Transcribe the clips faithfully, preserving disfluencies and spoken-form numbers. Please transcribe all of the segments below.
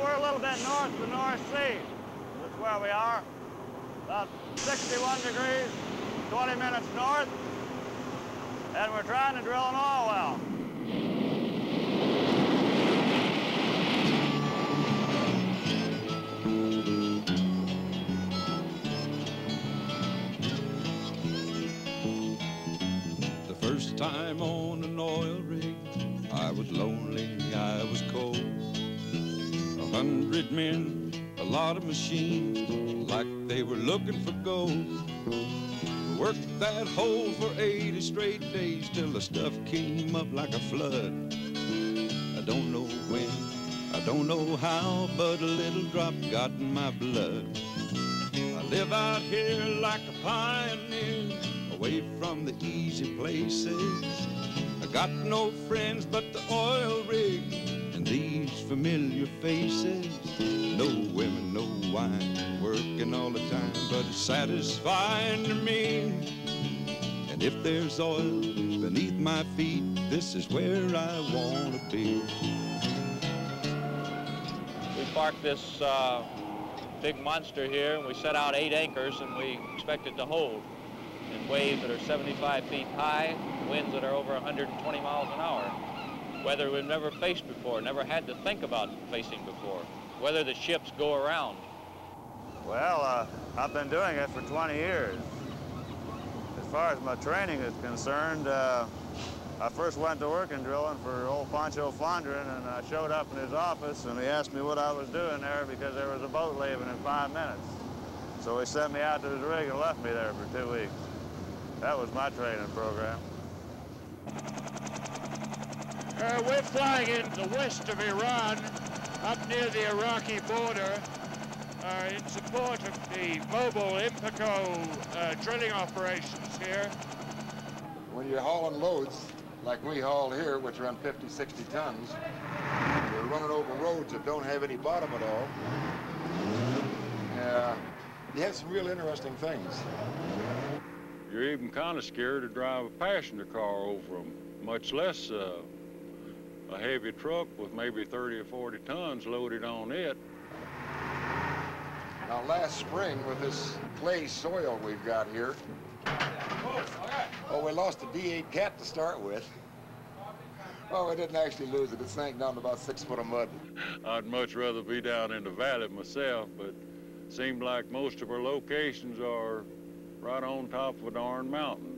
Well, we're a little bit north of the North Sea. That's where we are. About sixty-one degrees, twenty minutes north. And we're trying to drill an oil well. The first time on an oil rig, I was lonely, I was cold. A hundred men, a lot of machines, like they were looking for gold. Worked that hole for eighty straight days till the stuff came up like a flood. I don't know when, I don't know how, but a little drop got in my blood. I live out here like a pioneer, away from the easy places. I got no friends but the oil rig and these familiar faces. No women, no wine, working all the time, but it's satisfying to me. And if there's oil beneath my feet, this is where I want to be. We parked this uh, big monster here, and we set out eight anchors, and we expect it to hold in waves that are seventy-five feet high, winds that are over one hundred twenty miles an hour. Weather we've never faced before, never had to think about facing before. Whether the ships go around. Well, uh, I've been doing it for twenty years. As far as my training is concerned, uh, I first went to work in drilling for old Poncho Fondren, and I showed up in his office, and he asked me what I was doing there because there was a boat leaving in five minutes. So he sent me out to his rig and left me there for two weeks. That was my training program. Uh, we're flying in the west of Iran, up near the Iraqi border, uh, in support of the mobile IMPICO uh, drilling operations here. When you're hauling loads, like we haul here, which are on fifty, sixty tons, you're running over roads that don't have any bottom at all. Uh, you have some real interesting things. You're even kind of scared to drive a passenger car over them, much less uh, a heavy truck with maybe thirty or forty tons loaded on it. Now last spring with this clay soil we've got here, oh, we lost a D eight cat to start with. Well, we didn't actually lose it. It sank down to about six foot of mud. I'd much rather be down in the valley myself, but it seemed like most of our locations are right on top of a darn mountain.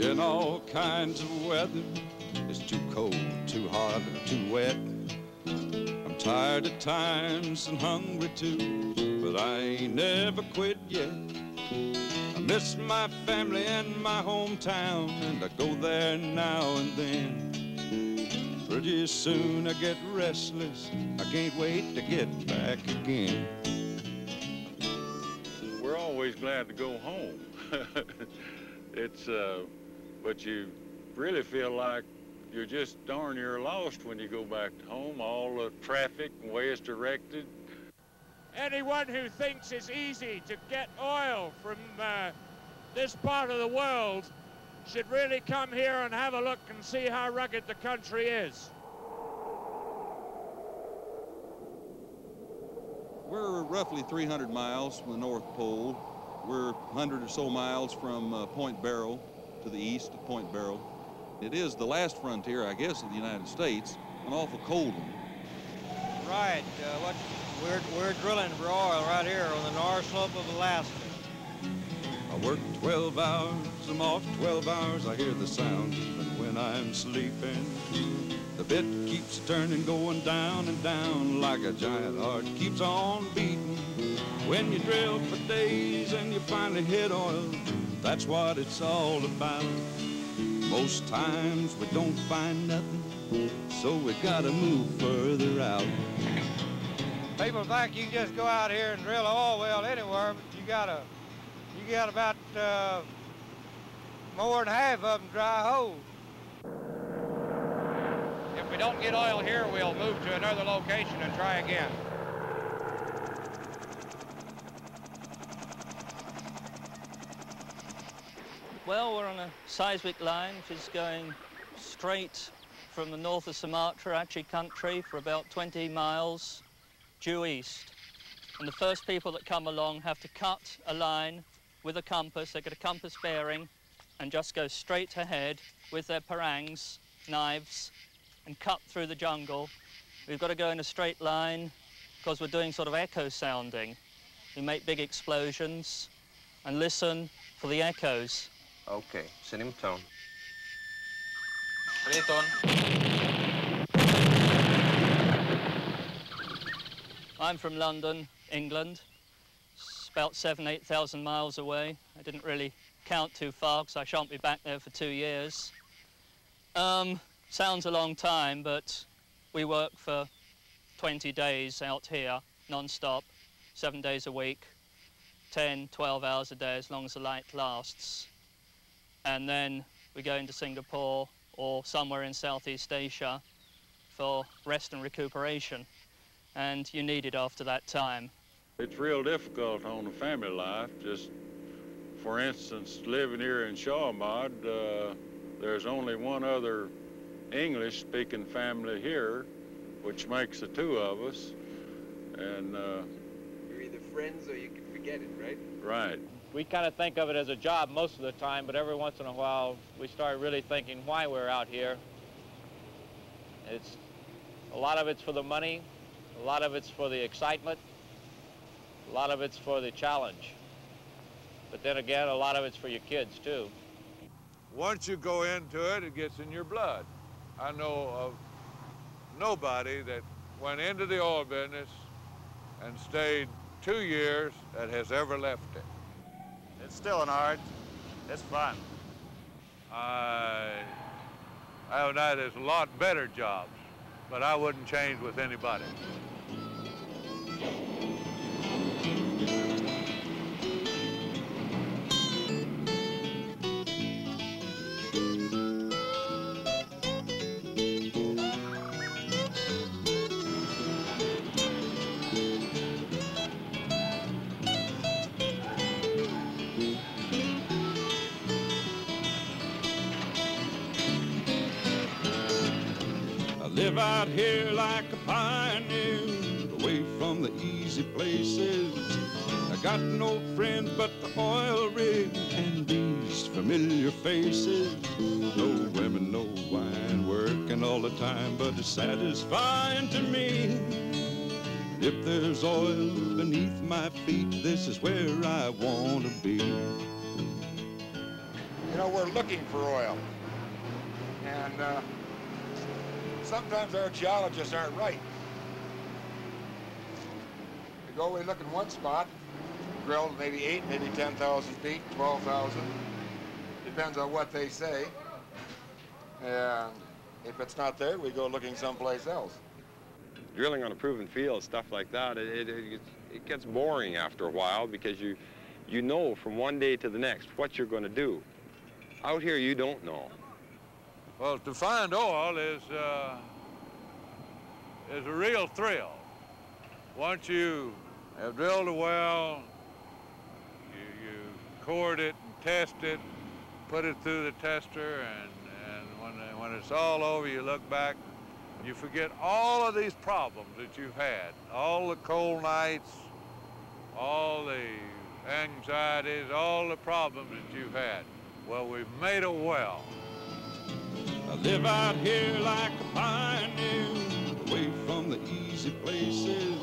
In all kinds of weather, it's too cold, too hot, too wet. I'm tired at times and hungry too, but I ain't never quit yet. I miss my family and my hometown, and I go there now and then. Pretty soon I get restless, I can't wait to get back again. We're always glad to go home. It's uh, But you really feel like you're just darn near lost when you go back home, all the traffic and way it's directed. Anyone who thinks it's easy to get oil from uh, this part of the world should really come here and have a look and see how rugged the country is. We're roughly three hundred miles from the North Pole. We're one hundred or so miles from uh, Point Barrow, to the east of Point Barrow. It is the last frontier, I guess, of the United States, an awful cold one. Right, uh, what, we're, we're drilling for oil right here on the North Slope of Alaska. I work twelve hours, I'm off twelve hours, I hear the sound even when I'm sleeping. The bit keeps turning, going down and down like a giant heart keeps on beating. When you drill for days and you finally hit oil, that's what it's all about. Most times we don't find nothing, so we gotta move further out. People think you can just go out here and drill an oil well anywhere, but you gotta, you got about uh, more than half of them dry holes. If we don't get oil here, we'll move to another location and try again. Well, we're on a seismic line which is going straight from the north of Sumatra, Achi country, for about twenty miles due east. And the first people that come along have to cut a line with a compass. They get a compass bearing and just go straight ahead with their parangs, knives, and cut through the jungle. We've got to go in a straight line because we're doing sort of echo sounding. We make big explosions and listen for the echoes. Okay, sending tone. Ready, tone. I'm from London, England. It's about seven, eight thousand miles away. I didn't really count too far because I shan't be back there for two years. Um, sounds a long time, but we work for twenty days out here, non-stop, seven days a week, ten, twelve hours a day, as long as the light lasts. And then we go into Singapore or somewhere in Southeast Asia for rest and recuperation. And you need it after that time. It's real difficult on the family life. Just, for instance, living here in Shawmod, uh, there's only one other English-speaking family here, which makes the two of us. And uh, you're either friends or you can forget it, right? Right. We kind of think of it as a job most of the time, but every once in a while we start really thinking why we're out here. It's a lot of it's for the money, a lot of it's for the excitement, a lot of it's for the challenge. But then again, a lot of it's for your kids too. Once you go into it, it gets in your blood. I know of nobody that went into the oil business and stayed two years that has ever left it. It's still an art. It's fun. I haven't had a lot better jobs, but I wouldn't change with anybody. Live out here like a pioneer, away from the easy places. I got no friends but the oil rig and these familiar faces. No women, no wine, working all the time, but it's satisfying to me. If there's oil beneath my feet, this is where I want to be. You know, we're looking for oil, and uh, sometimes our geologists aren't right. We go, we look in one spot, drill maybe eight, maybe ten thousand feet, twelve thousand. Depends on what they say. And if it's not there, we go looking someplace else. Drilling on a proven field, stuff like that, it, it, it gets boring after a while because you, you know from one day to the next what you're going to do. Out here, you don't know. Well, to find oil is, uh, is a real thrill. Once you have drilled a well, you, you cored it and test it, put it through the tester, and, and when, when it's all over, you look back, you forget all of these problems that you've had, all the cold nights, all the anxieties, all the problems that you've had. Well, we've made a well. I live out here like a pioneer, away from the easy places.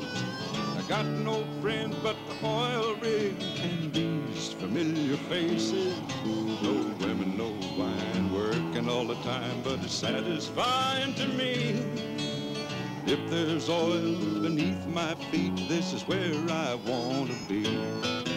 I got no friend but the oil rig and these familiar faces. No women, no wine, working all the time, but it's satisfying to me. If there's oil beneath my feet, this is where I want to be.